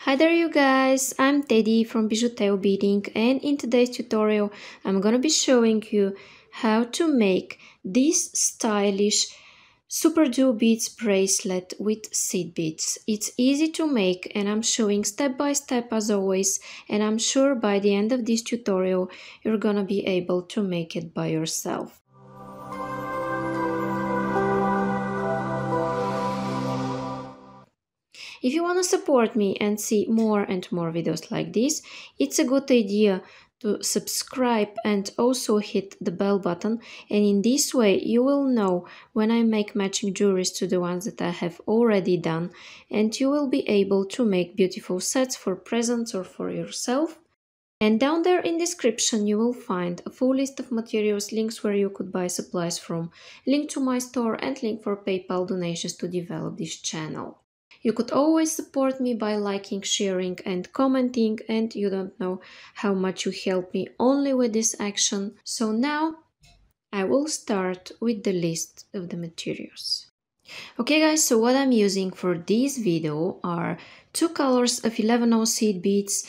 Hi there you guys, I'm Teddy from Bijuteo Beading, and in today's tutorial I'm gonna be showing you how to make this stylish Super Duo Beads bracelet with seed beads. It's easy to make and I'm showing step by step as always, and I'm sure by the end of this tutorial you're gonna be able to make it by yourself. If you want to support me and see more and more videos like this, it's a good idea to subscribe and also hit the bell button, and in this way you will know when I make matching jewelries to the ones that I have already done, and you will be able to make beautiful sets for presents or for yourself. And down there in description you will find a full list of materials, links where you could buy supplies from, link to my store and link for PayPal donations to develop this channel. You could always support me by liking, sharing and commenting, and you don't know how much you help me only with this action. So now I will start with the list of the materials. Okay guys, so what I'm using for this video are two colors of 11/0 seed beads,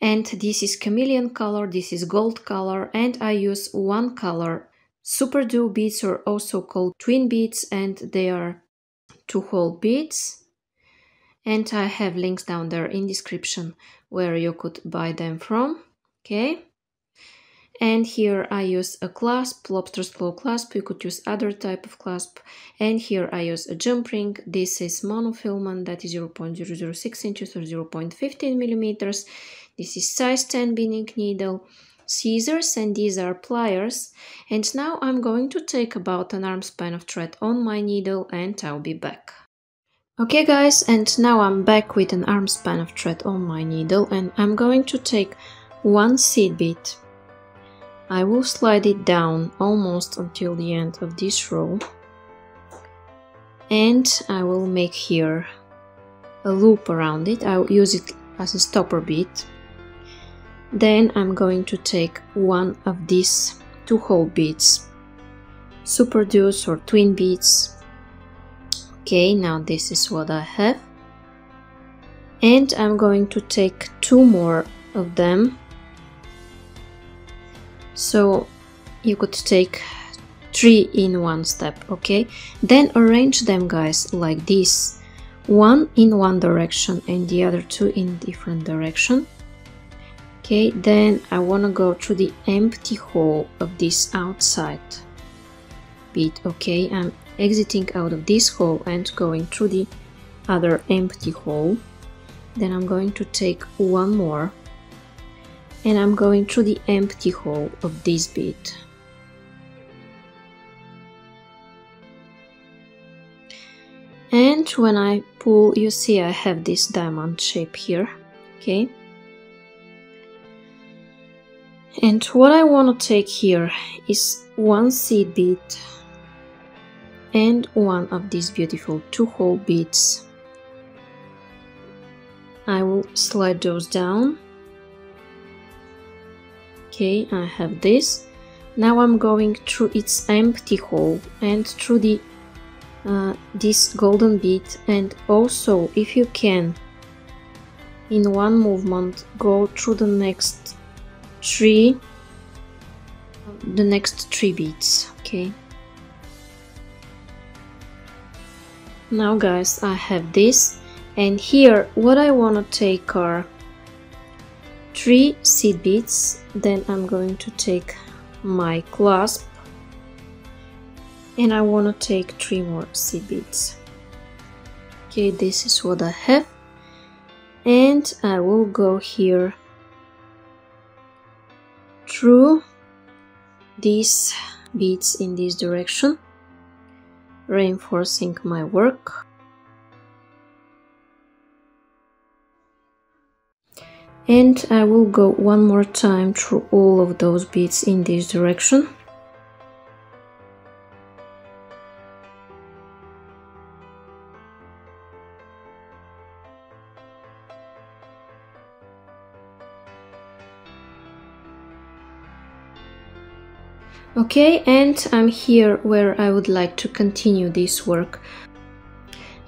and this is chameleon color, this is gold color, and I use one color Super Duo beads, or also called twin beads, and they are two-hole beads. And I have links down there in description where you could buy them from, okay? And here I use a clasp, lobster's claw clasp, you could use other type of clasp. And here I use a jump ring, this is monofilament, that is 0.006 inches or 0.15 millimeters. This is size 10 spinning needle, scissors, and these are pliers. And now I'm going to take about an arm span of thread on my needle and I'll be back. Okay guys, and now I'm back with an arm span of thread on my needle, and I'm going to take one seed bead. I will slide it down almost until the end of this row, and I will make here a loop around it. I'll use it as a stopper bead. Then I'm going to take one of these two-hole beads, Super Duos or twin beads. Okay, now this is what I have, and I'm going to take two more of them, so you could take three in one step, okay? Then arrange them guys like this, one in one direction and the other two in different direction. Okay, then I want to go through the empty hole of this outside bead, okay? I'm exiting out of this hole and going through the other empty hole. Then I'm going to take one more, and I'm going through the empty hole of this bead. And when I pull, you see I have this diamond shape here, okay? And what I want to take here is one seed bead and one of these beautiful two-hole beads. I will slide those down. Okay, I have this. Now I'm going through its empty hole and through the this golden bead, and also if you can in one movement go through the next three beads, okay? Now guys, I have this, and here what I want to take are three seed beads. Then I'm going to take my clasp, and I want to take three more seed beads. Okay, this is what I have, and I will go here through these beads in this direction, reinforcing my work. And I will go one more time through all of those beads in this direction. Okay, and I'm here where I would like to continue this work.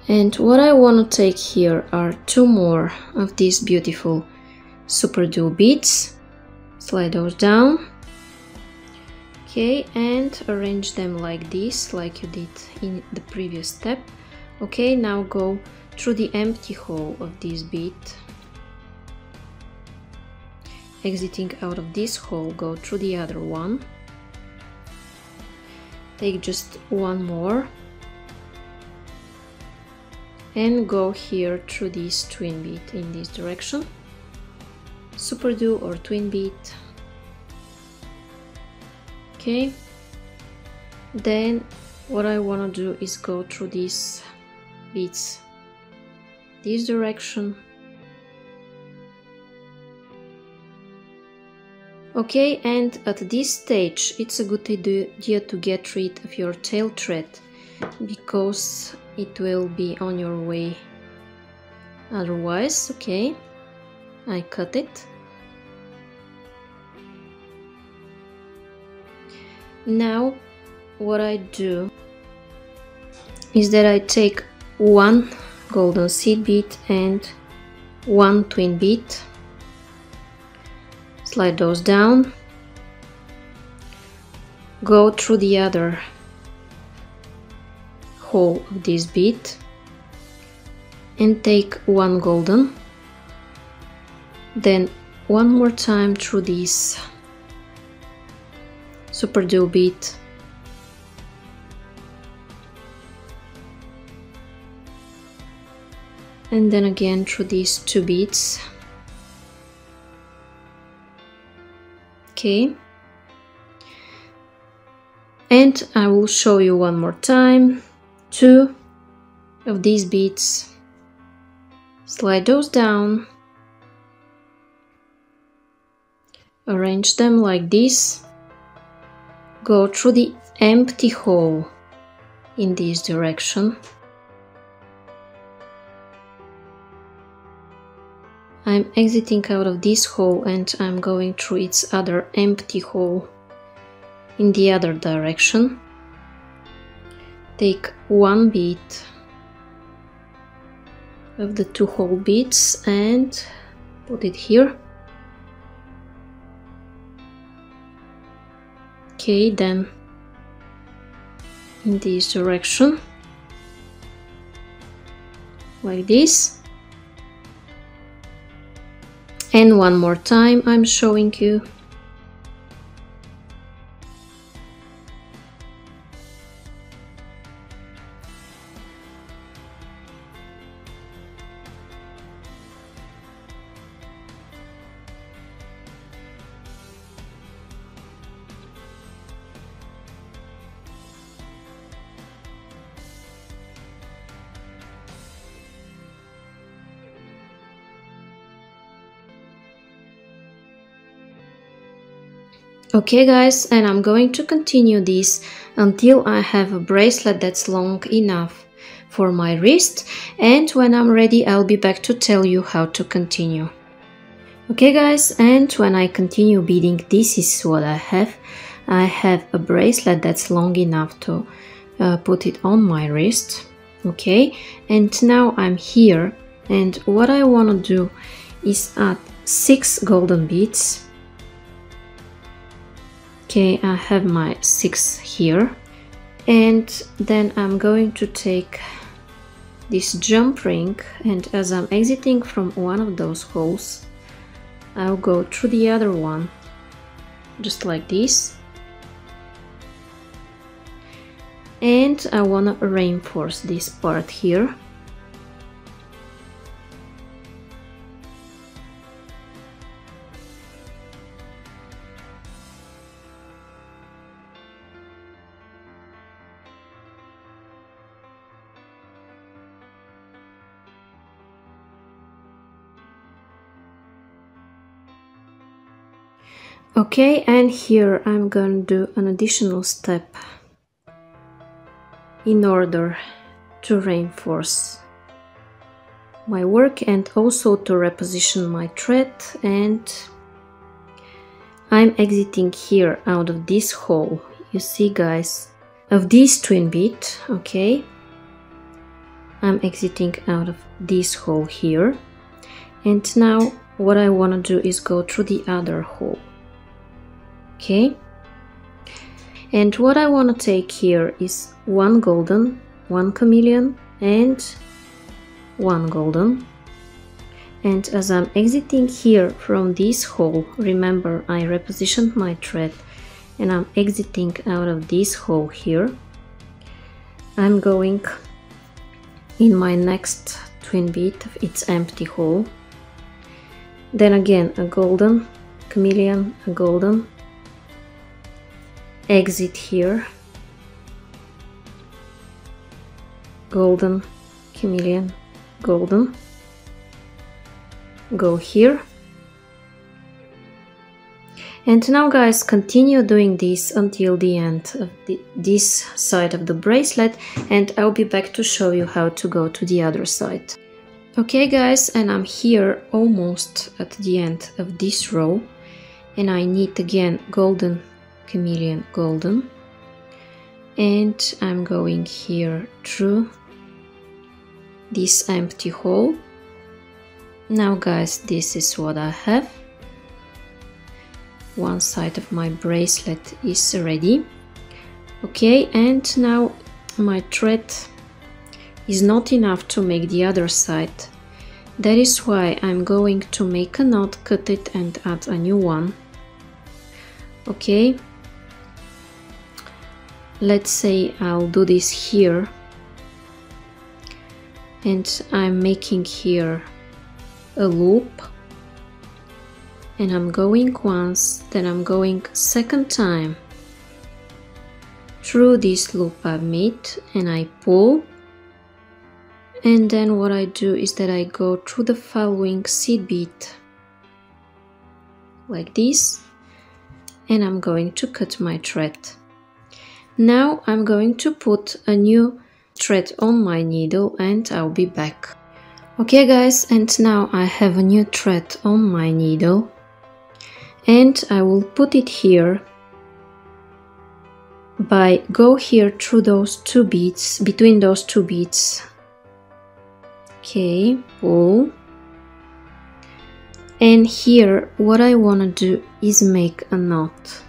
And what I want to take here are two more of these beautiful Super Duo beads. Slide those down. Okay, and arrange them like this, like you did in the previous step. Okay, now go through the empty hole of this bead. Exiting out of this hole, go through the other one. Take just one more. And go here through this twin bead in this direction. Super Duo or twin bead. Okay. Then what I want to do is go through these beads this direction. Okay, and at this stage it's a good idea to get rid of your tail thread, because it will be on your way otherwise. Okay, I cut it. Now what I do is that I take one golden seed bead and one twin bead. Slide those down. Go through the other hole of this bead and take one golden. Then one more time through this Super Duo bead. And then again through these two beads. Okay. And I will show you one more time. Two of these beads. Slide those down. Arrange them like this. Go through the empty hole in this direction. I'm exiting out of this hole and I'm going through its other empty hole in the other direction. Take one bead of the two hole beads and put it here. Okay, then in this direction, like this. And one more time I'm showing you. Okay guys, and I'm going to continue this until I have a bracelet that's long enough for my wrist, and when I'm ready I'll be back to tell you how to continue. Okay guys, and when I continue beading, this is what I have. I have a bracelet that's long enough to put it on my wrist. Okay, and now I'm here, and what I want to do is add 6 golden beads. Okay, I have my 6 here, and then I'm going to take this jump ring, and as I'm exiting from one of those holes, I'll go through the other one, just like this. And I wanna reinforce this part here. Okay, and here I'm going to do an additional step in order to reinforce my work and also to reposition my thread, and I'm exiting here out of this hole, you see guys, of this twin bead. Okay, I'm exiting out of this hole here, and now what I want to do is go through the other hole. Okay, and what I want to take here is one golden, one chameleon, and one golden. And as I'm exiting here from this hole, remember I repositioned my thread, and I'm exiting out of this hole here. I'm going in my next twin bead of its empty hole, then again a golden, chameleon, a golden, exit here, golden, chameleon, golden, go here. And now guys, continue doing this until the end of this side of the bracelet, and I'll be back to show you how to go to the other side. Okay guys, and I'm here almost at the end of this row, and I need again golden, chameleon, golden, and I'm going here through this empty hole. Now guys, this is what I have. One side of my bracelet is ready. Okay, and now my thread is not enough to make the other side. That is why I'm going to make a knot, cut it, and add a new one. Okay, let's say I'll do this here, and I'm making here a loop, and I'm going once, then I'm going second time through this loop I've made, and I pull, and then what I do is that I go through the following seed bead like this, and I'm going to cut my thread. Now I'm going to put a new thread on my needle, and I'll be back. Okay guys, and now I have a new thread on my needle, and I will put it here by go here through those two beads, between those two beads. Okay, pull. And here what I want to do is make a knot,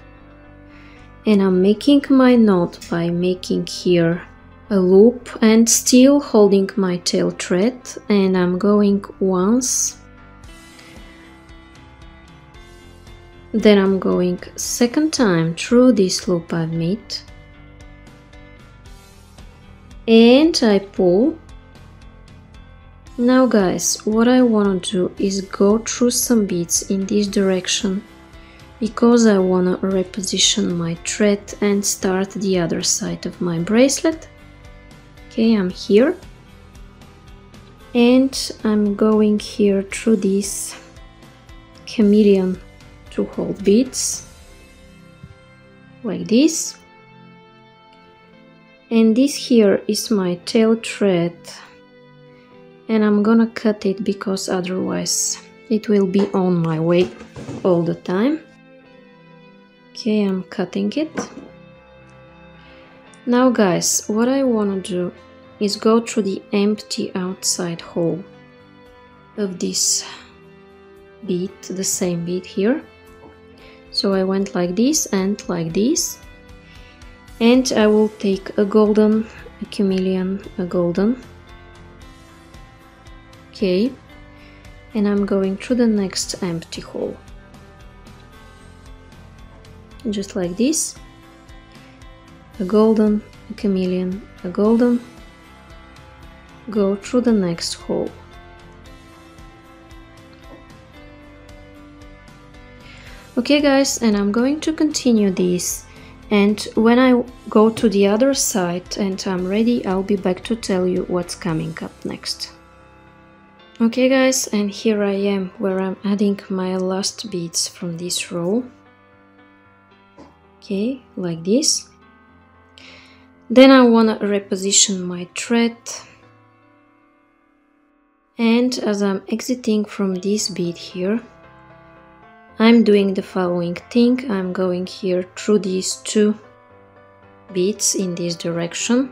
and I'm making my knot by making here a loop and still holding my tail thread, and I'm going once, then I'm going second time through this loop I've made, and I pull. Now guys, what I want to do is go through some beads in this direction, because I want to reposition my thread and start the other side of my bracelet. Okay, I'm here, and I'm going here through this chameleon to hold beads like this, and this here is my tail thread, and I'm gonna cut it because otherwise it will be on my way all the time. Okay, I'm cutting it. Now guys, what I want to do is go through the empty outside hole of this bead, the same bead here. So I went like this and like this, and I will take a golden, a chameleon, a golden. Okay, and I'm going through the next empty hole just like this, a golden, a chameleon, a golden, go through the next hole. Okay guys, and I'm going to continue this, and when I go to the other side and I'm ready, I'll be back to tell you what's coming up next. Okay guys, and here I am where I'm adding my last beads from this row. Okay, like this. Then I want to reposition my thread, and as I'm exiting from this bead here, I'm doing the following thing. I'm going here through these two beads in this direction,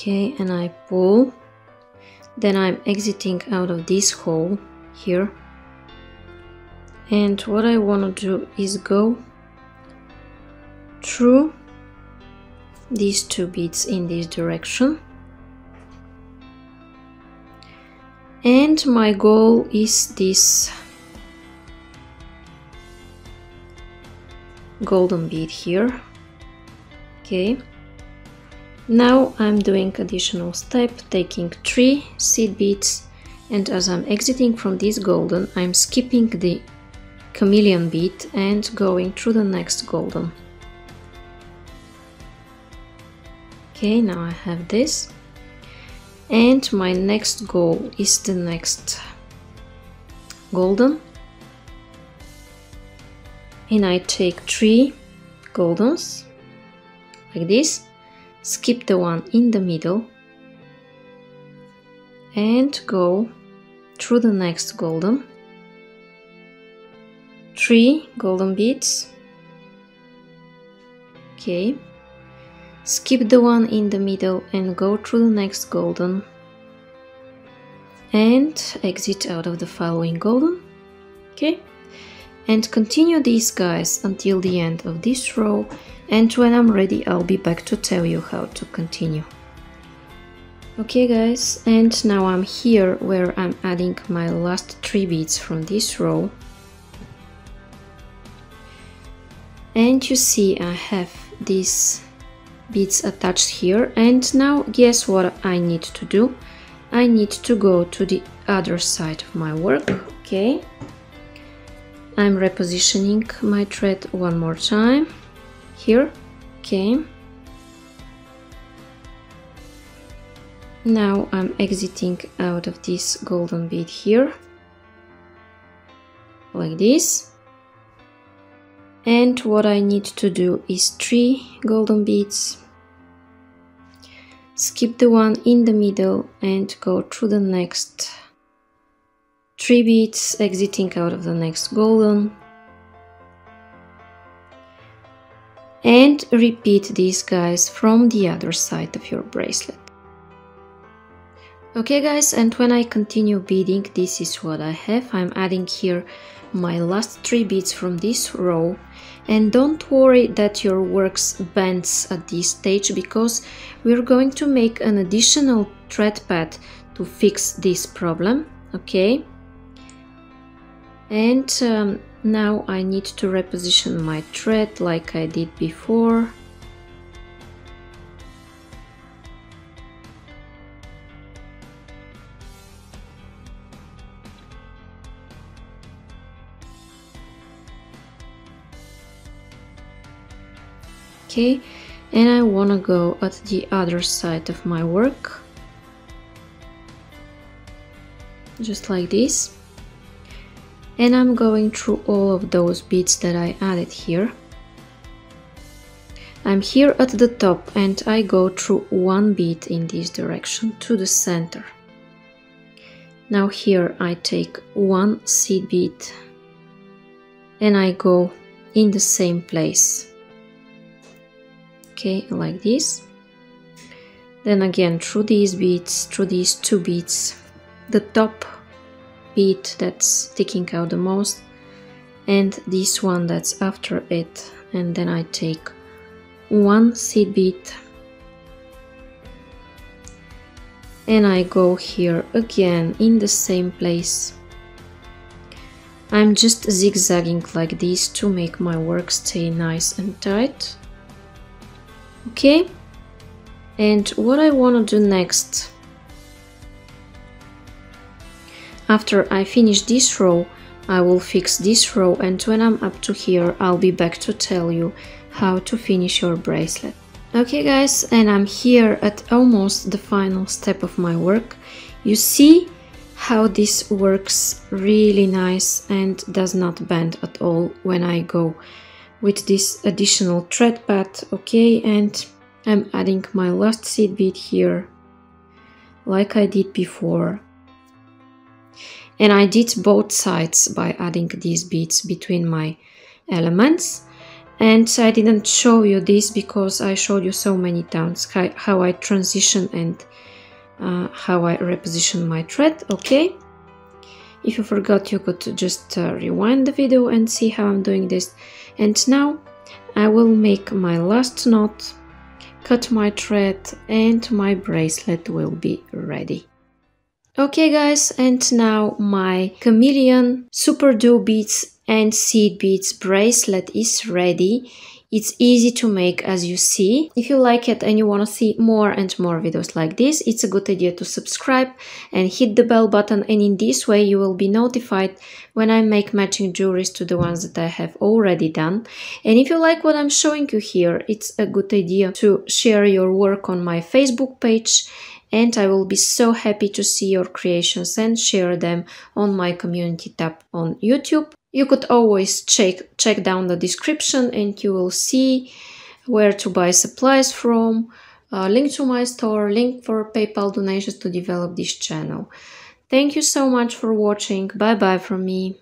Okay, and I pull. Then I'm exiting out of this hole here. And what I want to do is go through these two beads in this direction. And my goal is this golden bead here. Okay, now I'm doing additional step, taking 3 seed beads, and as I'm exiting from this golden, I'm skipping the chameleon bead and going through the next golden. Okay, now I have this, and my next goal is the next golden, and I take 3 goldens like this, skip the one in the middle and go through the next golden, 3 golden beads, okay, skip the one in the middle and go through the next golden and exit out of the following golden, okay, and continue these guys until the end of this row, and when I'm ready I'll be back to tell you how to continue. Okay guys, and now I'm here where I'm adding my last 3 beads from this row, and you see I have these beads attached here, and now guess what I need to do? I need to go to the other side of my work. Okay, I'm repositioning my thread one more time here. Okay, now I'm exiting out of this golden bead here like this, and what I need to do is 3 golden beads, skip the one in the middle and go through the next 3 beads, exiting out of the next golden, and repeat these guys from the other side of your bracelet. Okay guys, and when I continue beading, this is what I have. I'm adding here my last 3 beads from this row, and don't worry that your work bends at this stage, because we're going to make an additional thread pad to fix this problem. Okay, and now I need to reposition my thread like I did before. Okay, and I want to go at the other side of my work, just like this, and I'm going through all of those beads that I added here. I'm here at the top and I go through 1 bead in this direction to the center. Now here I take 1 seed bead and I go in the same place, okay, like this, then again through these beads, through these 2 beads, the top bead that's sticking out the most and this one that's after it, and then I take 1 seed bead and I go here again in the same place. I'm just zigzagging like this to make my work stay nice and tight. Okay, and what I want to do next, after I finish this row, I will fix this row, and when I'm up to here, I'll be back to tell you how to finish your bracelet. Okay guys, and I'm here at almost the final step of my work. You see how this works really nice and does not bend at all when I go with this additional thread pad, okay, and I'm adding my last seed bead here, like I did before. And I did both sides by adding these beads between my elements, And I didn't show you this because I showed you so many times how I transition and how I reposition my thread. Okay, if you forgot, you could just rewind the video and see how I'm doing this. And now I will make my last knot, cut my thread, and my bracelet will be ready. Okay guys, and now my chameleon Super Duo Beads and seed beads bracelet is ready. It's easy to make, as you see. If you like it and you want to see more and more videos like this, it's a good idea to subscribe and hit the bell button, and in this way you will be notified when I make matching jewelries to the ones that I have already done. And if you like what I'm showing you here, it's a good idea to share your work on my Facebook page, and I will be so happy to see your creations and share them on my community tab on YouTube. You could always check down the description and you will see where to buy supplies from, link to my store, link for PayPal donations to develop this channel. Thank you so much for watching. Bye bye from me.